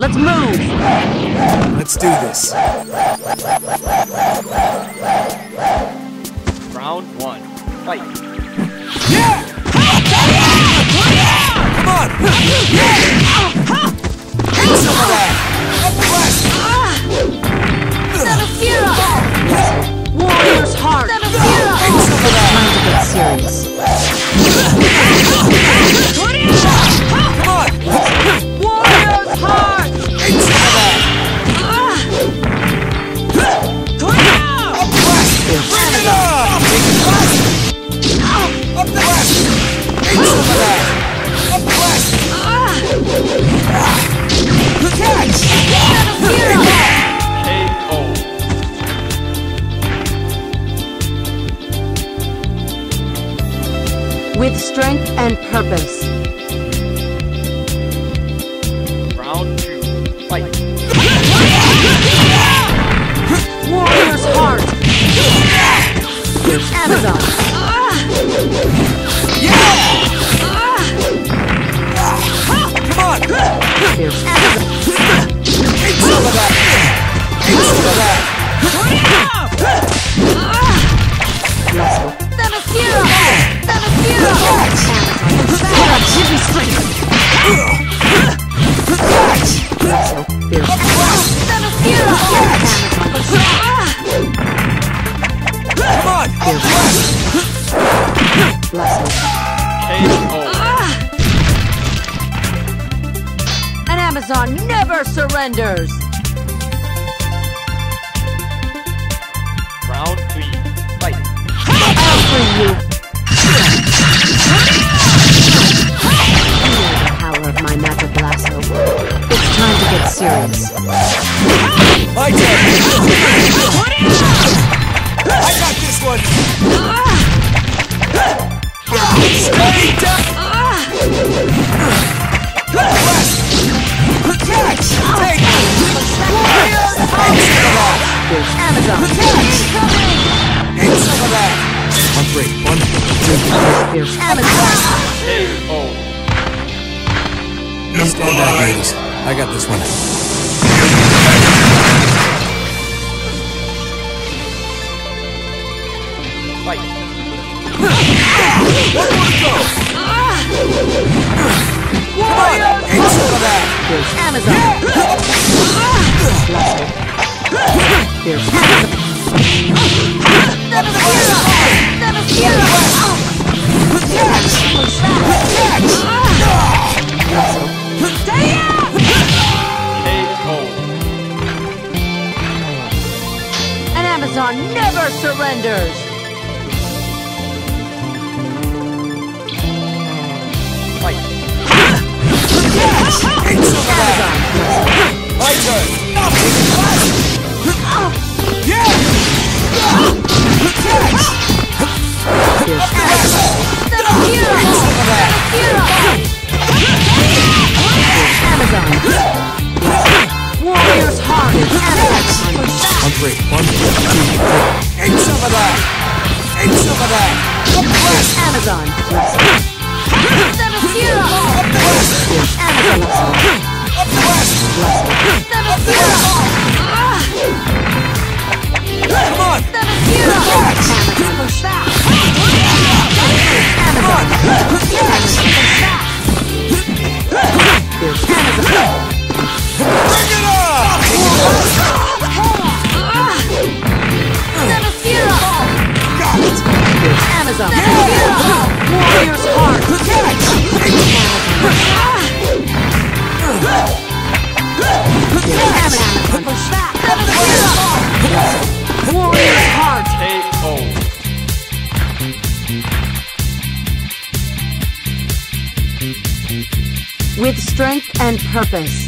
Let's move! Let's do this. Round 1. Fight. Yeah! Come on! Yeah! Take some of that! Son of Fira! Warrior's heart! Son of Fira! Take some of that! Time to get serious. With strength and purpose. Round 2. Fight. Warrior's heart. Amazon. Come on. Here's Amazon. It's all about it. It's all about it. Son of Fira. An Amazon never surrenders. Round 3, fight. I'll free you. Serious. I did. I got this one. Steady down. Catch. Take. Amazon. Take some of that. Amazon. I got this one. Fight. One more to go. Warriors! Take some of that. There's Amazon. There's Amazon. Stay out! Amazon never surrenders. Fight. Amazon. My turn. Amazon. Warrior's heart. One, two, three. Ain't some of that. Ain't some of that. Amazon. Son of Fira. Amazon. Son of Fira. Come on. Son of Fira. Warrior's heart. Warrior's heart. KO. With strength and purpose.